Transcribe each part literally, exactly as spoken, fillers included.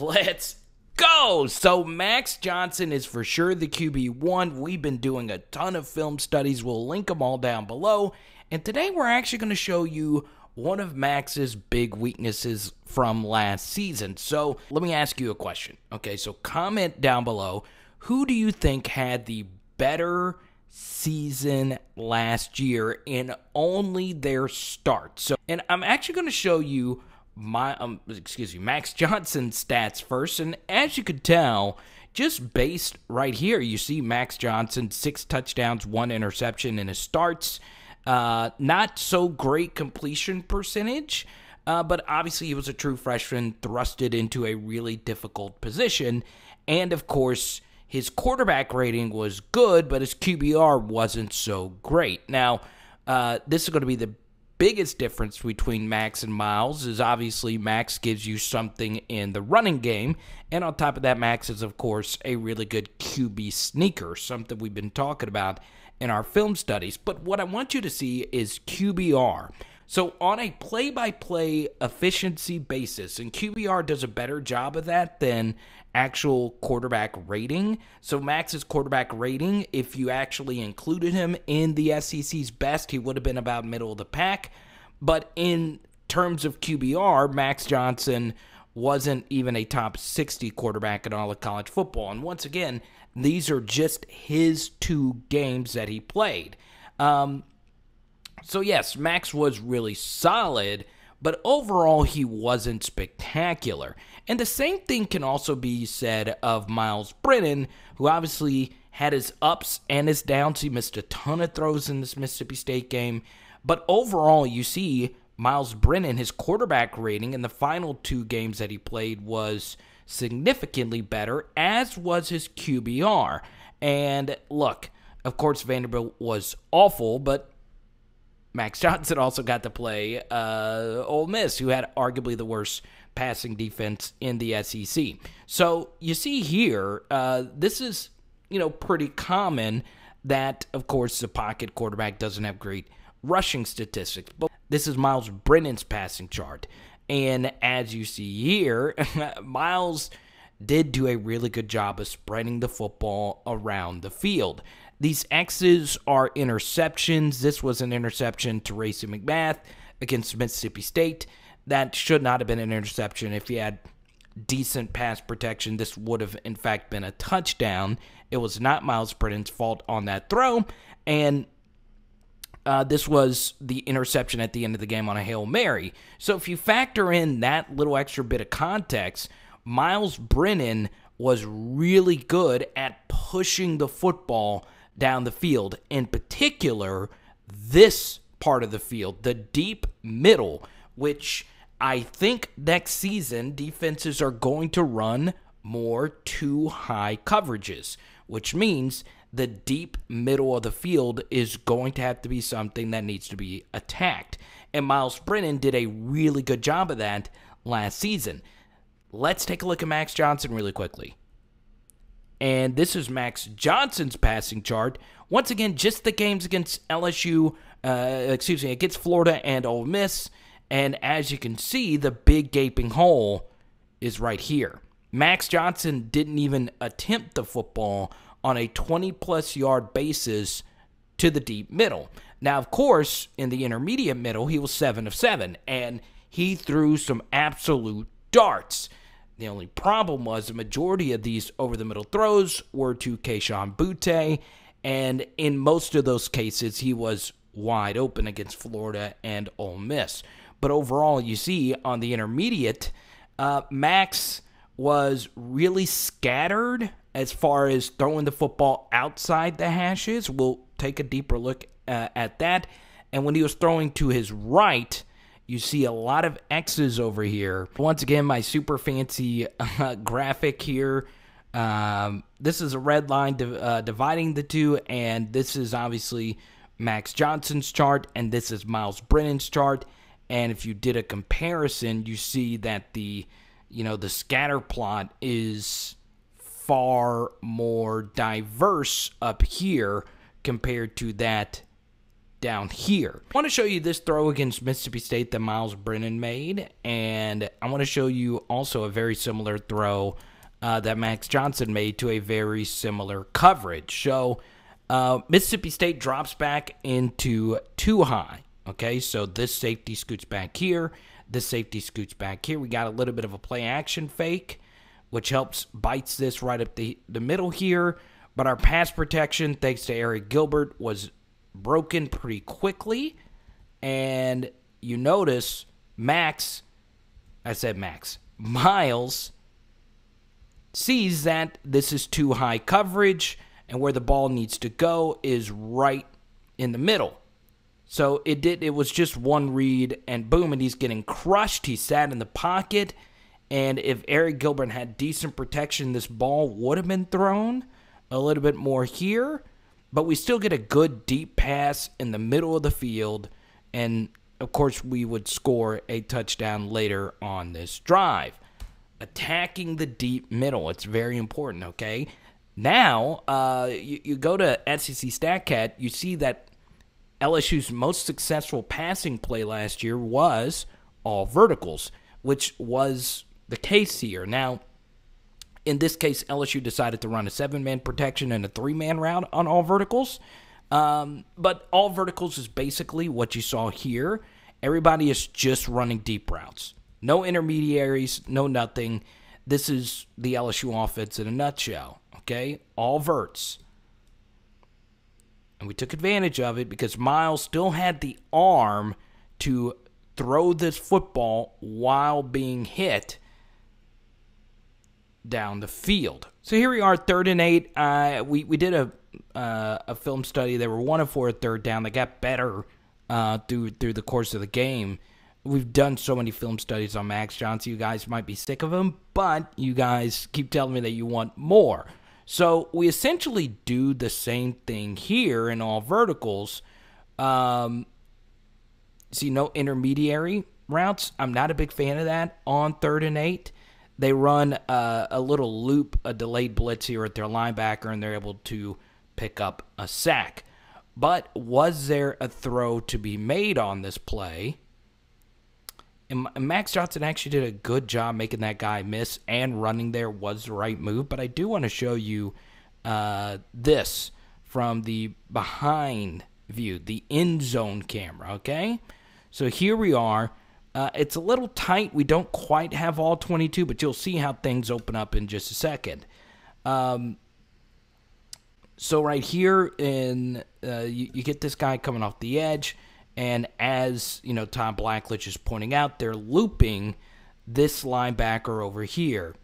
Let's go! So Max Johnson is for sure the Q B one. We've been doing a ton of film studies. We'll link them all down below. And today we're actually going to show you one of Max's big weaknesses from last season. So let me ask you a question. Okay, so comment down below. Who do you think had the better season last year in only their start? So, and I'm actually going to show you my, um, excuse me, Max Johnson's stats first. And as you could tell, just based right here, you see Max Johnson, six touchdowns, one interception in his starts. Uh, not so great completion percentage, uh, but obviously he was a true freshman thrusted into a really difficult position. And of course, his quarterback rating was good, but his Q B R wasn't so great. Now, uh, this is going to be the biggest difference between Max and Miles is obviously Max gives you something in the running game. And on top of that, Max is, of course, a really good Q B sneaker, something we've been talking about in our film studies. But what I want you to see is Q B R. So on a play-by-play efficiency basis, and Q B R does a better job of that than actual quarterback rating. So Max's quarterback rating, if you actually included him in the S E C's best, he would have been about middle of the pack. But in terms of Q B R, Max Johnson wasn't even a top sixty quarterback in all of college football. And once again, these are just his two games that he played. Um, so yes, Max was really solid, but overall, he wasn't spectacular. And the same thing can also be said of Myles Brennan, who obviously had his ups and his downs. He missed a ton of throws in this Mississippi State game. But overall, you see, Myles Brennan, his quarterback rating in the final two games that he played was significantly better, as was his Q B R. And look, of course, Vanderbilt was awful, but Max Johnson also got to play uh, Ole Miss, who had arguably the worst passing defense in the S E C. So you see here, uh, this is, you know, pretty common that, of course, the pocket quarterback doesn't have great rushing statistics. But this is Myles Brennan's passing chart. And as you see here, Miles did do a really good job of spreading the football around the field. These X's are interceptions. This was an interception to Racy McMath against Mississippi State. That should not have been an interception. If he had decent pass protection, this would have, in fact, been a touchdown. It was not Myles Brennan's fault on that throw. And uh, this was the interception at the end of the game on a Hail Mary. So if you factor in that little extra bit of context, Myles Brennan was really good at pushing the football down the field, in particular this part of the field, the deep middle, which I think next season defenses are going to run more two high coverages, which means the deep middle of the field is going to have to be something that needs to be attacked. And Myles Brennan did a really good job of that last season. Let's take a look at Max Johnson really quickly. And this is Max Johnson's passing chart. Once again, just the games against L S U, uh, excuse me, against Florida and Ole Miss. And as you can see, the big gaping hole is right here. Max Johnson didn't even attempt the football on a twenty-plus yard basis to the deep middle. Now, of course, in the intermediate middle, he was seven of seven, and he threw some absolute darts. The only problem was the majority of these over-the-middle throws were to Keyshawn Boutte, and in most of those cases, he was wide open against Florida and Ole Miss. But overall, you see, on the intermediate, uh, Max was really scattered as far as throwing the football outside the hashes. We'll take a deeper look uh, at that. And when he was throwing to his right, you see a lot of X's over here. Once again, my super fancy uh, graphic here. Um, this is a red line div uh, dividing the two, and this is obviously Max Johnson's chart, and this is Myles Brennan's chart. And if you did a comparison, you see that the, you know, the scatter plot is far more diverse up here compared to that down here. I want to show you this throw against Mississippi State that Myles Brennan made, and I want to show you also a very similar throw uh, that Max Johnson made to a very similar coverage. So uh, Mississippi State drops back into too high, okay? So this safety scoots back here. This safety scoots back here. We got a little bit of a play-action fake, which helps bites this right up the, the middle here. But our pass protection, thanks to Eric Gilbert, was broken pretty quickly. And you notice Max, I said Max, Myles sees that this is too high coverage, and where the ball needs to go is right in the middle. So it did. It was just one read, and boom, and he's getting crushed. He sat in the pocket, and if Eric Gilbert had decent protection, this ball would have been thrown a little bit more here, but we still get a good deep pass in the middle of the field, and of course we would score a touchdown later on this drive. Attacking the deep middle, it's very important, okay? Now, uh, you, you go to S E C StatCat, you see that L S U's most successful passing play last year was all verticals, which was the case here. Now, in this case, L S U decided to run a seven-man protection and a three-man route on all verticals. Um, but all verticals is basically what you saw here. Everybody is just running deep routes. No intermediaries, no nothing. This is the L S U offense in a nutshell, okay? All verts. And we took advantage of it because Myles still had the arm to throw this football while being hit down the field. So here we are, third and eight. Uh, we, we did a uh, a film study. They were one and four at third down. They got better uh, through through the course of the game. We've done so many film studies on Max Johnson. You guys might be sick of him, but you guys keep telling me that you want more. So we essentially do the same thing here in all verticals. Um, see, no intermediary routes. I'm not a big fan of that on third and eight. They run uh, a little loop, a delayed blitz here at their linebacker, and they're able to pick up a sack. But was there a throw to be made on this play? And Max Johnson actually did a good job making that guy miss, and running there was the right move. But I do want to show you uh, this from the behind view, the end zone camera, okay? So here we are. Uh, it's a little tight. We don't quite have all twenty-two, but you'll see how things open up in just a second. Um, so right here, in uh, you, you get this guy coming off the edge, and as you know, Tom Blacklich is pointing out, they're looping this linebacker over here,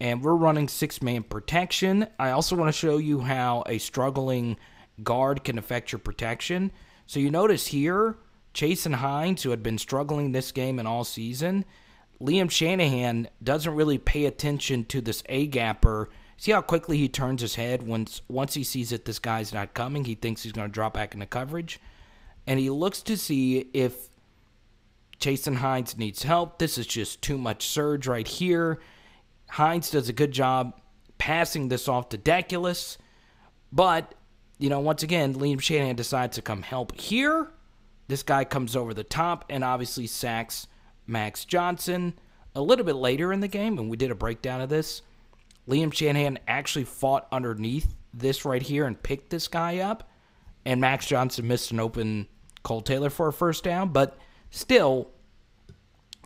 and we're running six-man protection. I also want to show you how a struggling guard can affect your protection. So you notice here, Jason Hines, who had been struggling this game and all season, Liam Shanahan doesn't really pay attention to this A-gapper. See how quickly he turns his head once, once he sees that this guy's not coming. He thinks he's going to drop back into coverage. And he looks to see if Jason Hines needs help. This is just too much surge right here. Hines does a good job passing this off to Deculis. But, you know, once again, Liam Shanahan decides to come help here. This guy comes over the top and obviously sacks Max Johnson. A little bit later in the game, and we did a breakdown of this, Liam Shanahan actually fought underneath this right here and picked this guy up, and Max Johnson missed an open Cole Taylor for a first down. But still,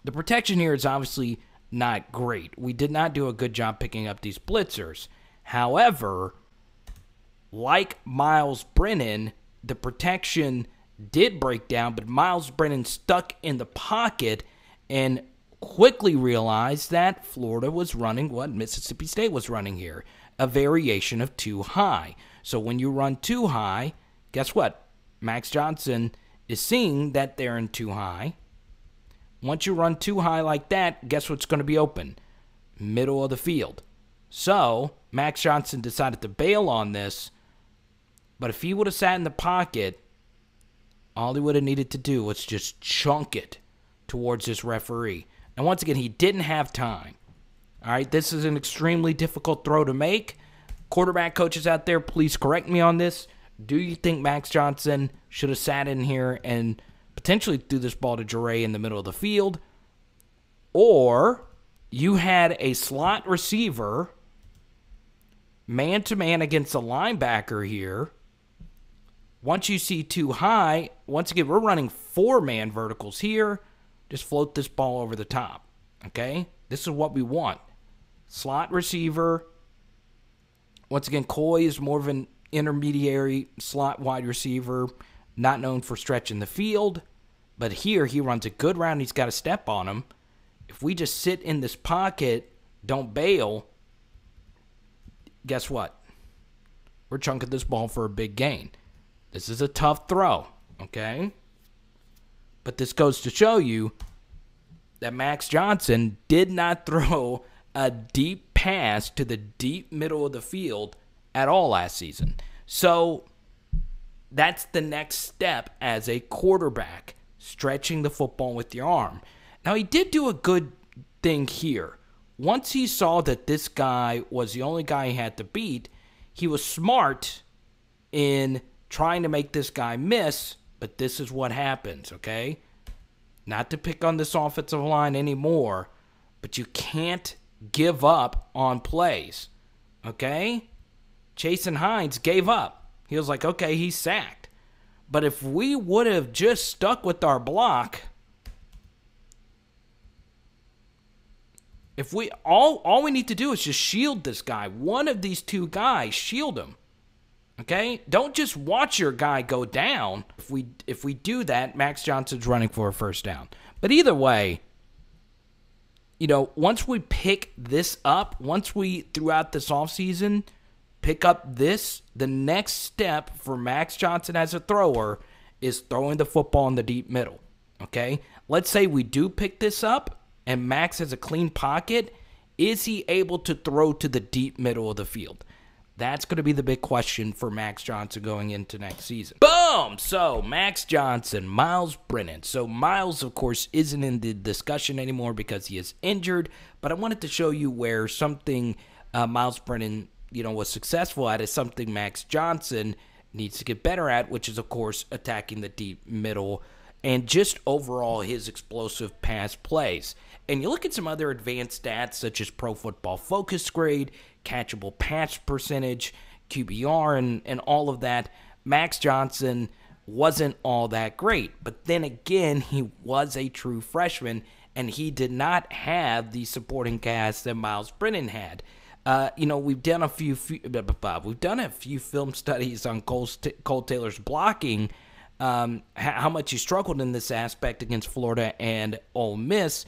the protection here is obviously not great. We did not do a good job picking up these blitzers. However, like Myles Brennan, the protection did break down, but Myles Brennan stuck in the pocket and quickly realized that Florida was running what Mississippi State was running here, a variation of too high. So when you run too high, guess what? Max Johnson is seeing that they're in too high. Once you run too high like that, guess what's going to be open? Middle of the field. So Max Johnson decided to bail on this, but if he would have sat in the pocket, all he would have needed to do was just chunk it towards this referee. And once again, he didn't have time. All right, this is an extremely difficult throw to make. Quarterback coaches out there, please correct me on this. do you think Max Johnson should have sat in here and potentially threw this ball to Jurae in the middle of the field? Or you had a slot receiver man-to-man against a linebacker here. Once you see too high, once again, we're running four-man verticals here. Just float this ball over the top, okay? This is what we want. Slot receiver. Once again, Koy is more of an intermediary slot wide receiver, not known for stretching the field. But here, he runs a good round. He's got a step on him. If we just sit in this pocket, don't bail, guess what? We're chunking this ball for a big gain. This is a tough throw, okay? But this goes to show you that Max Johnson did not throw a deep pass to the deep middle of the field at all last season. So that's the next step as a quarterback, stretching the football with your arm. Now, he did do a good thing here. Once he saw that this guy was the only guy he had to beat, he was smart in trying to make this guy miss, but this is what happens, okay? Not to pick on this offensive line anymore, but you can't give up on plays, okay? Jason Hines gave up. He was like, okay, he's sacked. But if we would have just stuck with our block, if we all all we need to do is just shield this guy. One of these two guys, shield him. Okay? Don't just watch your guy go down. If we if we do that, Max Johnson's running for a first down. But either way, you know, once we pick this up, once we throughout this offseason pick up this, the next step for Max Johnson as a thrower is throwing the football in the deep middle. Okay? Let's say we do pick this up and Max has a clean pocket. Is he able to throw to the deep middle of the field? That's going to be the big question for Max Johnson going into next season. Boom! So, Max Johnson, Myles Brennan. So, Myles, of course, isn't in the discussion anymore because he is injured. But I wanted to show you where something uh, Myles Brennan, you know, was successful at is something Max Johnson needs to get better at, which is, of course, attacking the deep middle and just overall his explosive pass plays. And you look at some other advanced stats such as Pro Football Focus grade, catchable pass percentage, Q B R, and, and all of that, Max Johnson wasn't all that great. But then again, he was a true freshman, and he did not have the supporting cast that Myles Brennan had. Uh, you know, we've done a few, few we've done a few film studies on Cole, Cole Taylor's blocking, um, how much he struggled in this aspect against Florida and Ole Miss.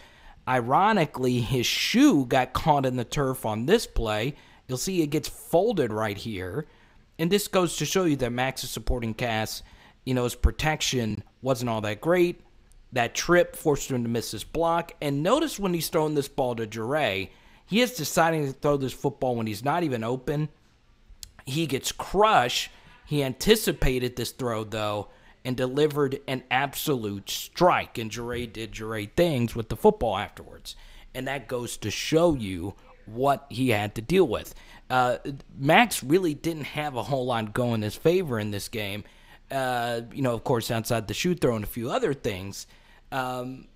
Ironically, his shoe got caught in the turf on this play. You'll see it gets folded right here. And this goes to show you that Max's supporting cast, you know, his protection wasn't all that great. That trip forced him to miss his block. And notice when he's throwing this ball to Jurae, he is deciding to throw this football when he's not even open. He gets crushed. He anticipated this throw, though, and delivered an absolute strike. And Jurae did Jurae things with the football afterwards. And that goes to show you what he had to deal with. Uh, Max really didn't have a whole lot going his favor in this game. Uh, you know, of course, outside the shoe throw and a few other things. Um,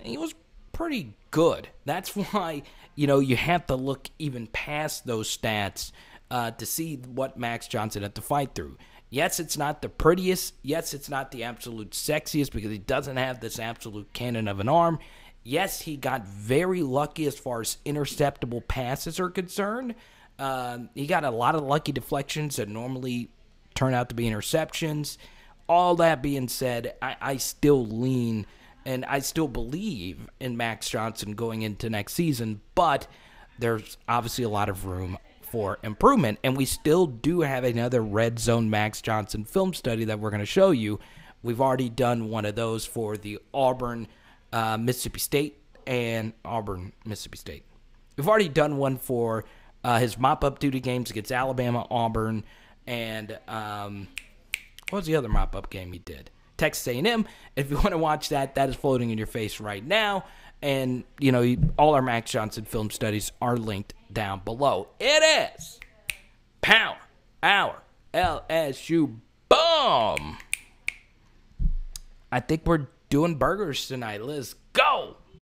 he was pretty good. That's why, you know, you have to look even past those stats uh, to see what Max Johnson had to fight through. Yes, it's not the prettiest. Yes, it's not the absolute sexiest because he doesn't have this absolute cannon of an arm. Yes, he got very lucky as far as interceptable passes are concerned. Uh, he got a lot of lucky deflections that normally turn out to be interceptions. All that being said, I, I still lean and I still believe in Max Johnson going into next season, but there's obviously a lot of room for improvement, and we still do have another Red Zone Max Johnson film study that we're going to show you. We've already done one of those for the Auburn, uh, Mississippi State, and Auburn, Mississippi State. We've already done one for uh, his mop-up duty games against Alabama, Auburn, and um, what was the other mop-up game he did? Texas A and M. If you want to watch that, that is floating in your face right now. And, you know, all our Max Johnson film studies are linked down below. It is Power Hour L S U, Boom! I think we're doing burgers tonight, Liz.